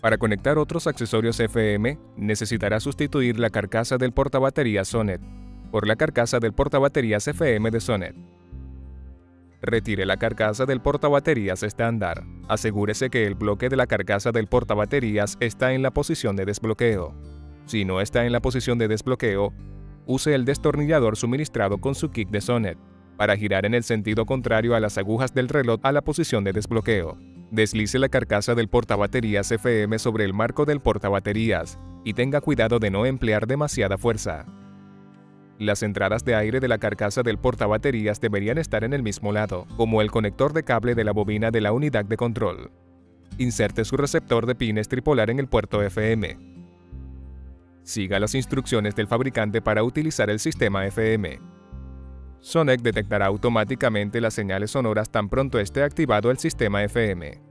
Para conectar otros accesorios FM, necesitará sustituir la carcasa del portabaterías Sonnet por la carcasa del portabaterías FM de Sonnet. Retire la carcasa del portabaterías estándar. Asegúrese que el bloque de la carcasa del portabaterías está en la posición de desbloqueo. Si no está en la posición de desbloqueo, use el destornillador suministrado con su kit de Sonnet para girar en el sentido contrario a las agujas del reloj a la posición de desbloqueo. Deslice la carcasa del portabaterías FM sobre el marco del portabaterías y tenga cuidado de no emplear demasiada fuerza. Las entradas de aire de la carcasa del portabaterías deberían estar en el mismo lado, como el conector de cable de la bobina de la unidad de control. Inserte su receptor de pines tripolar en el puerto FM. Siga las instrucciones del fabricante para utilizar el sistema FM. Sonnet detectará automáticamente las señales sonoras tan pronto esté activado el sistema FM.